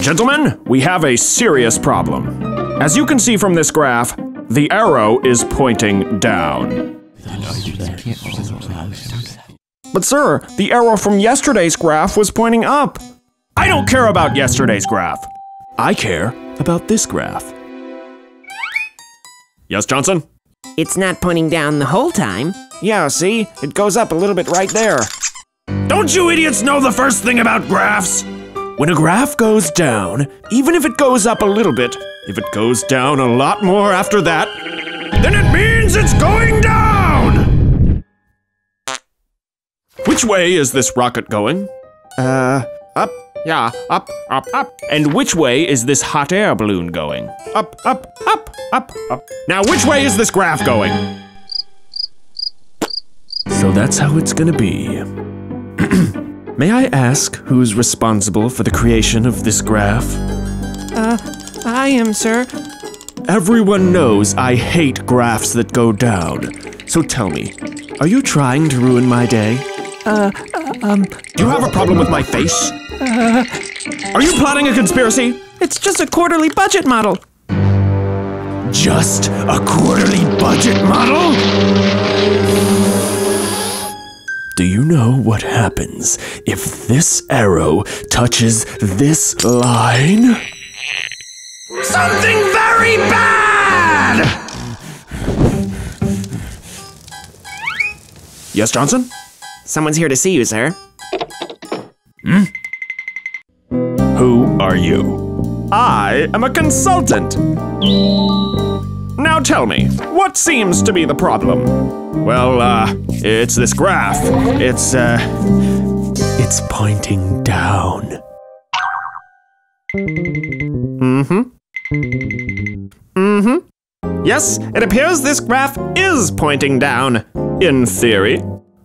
Gentlemen, we have a serious problem. As you can see from this graph, the arrow is pointing down. But sir, the arrow from yesterday's graph was pointing up. I don't care about yesterday's graph. I care about this graph. Yes, Johnson? It's not pointing down the whole time. Yeah, see? It goes up a little bit right there. Don't you idiots know the first thing about graphs? When a graph goes down, even if it goes up a little bit, if it goes down a lot more after that, then it means it's going down! Which way is this rocket going? Up? Yeah, up, up, up. And which way is this hot air balloon going? Up, up, up, up, up. Now, which way is this graph going? So that's how it's gonna be. May I ask who's responsible for the creation of this graph? I am, sir. Everyone knows I hate graphs that go down. So tell me, are you trying to ruin my day? Do you have a problem with my face? Are you plotting a conspiracy? It's just a quarterly budget model. Just a quarterly budget model? Do you know what happens if this arrow touches this line? Something very bad! Yes, Johnson? Someone's here to see you, sir. Hmm? Who are you? I am a consultant. Now tell me, what seems to be the problem? Well, it's this graph. It's pointing down. Yes, it appears this graph is pointing down, in theory.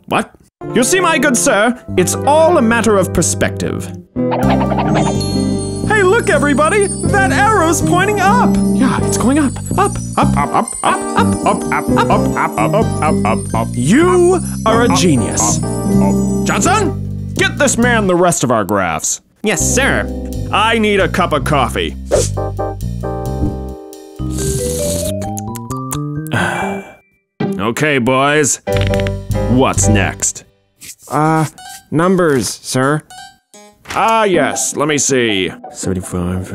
What? You see, my good sir, it's all a matter of perspective. Hey, look, everybody! That arrow's pointing up! Yeah, it's going up, up, up, up, up, up, up, up, up, up, up, up, up, up, up. You are a genius. Johnson, get this man the rest of our graphs. Yes, sir. I need a cup of coffee. Okay, boys. What's next? Numbers, sir. Ah, yes. Let me see. 75.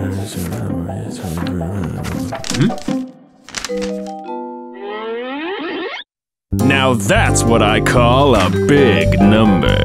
Now that's what I call a big number.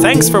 Thanks for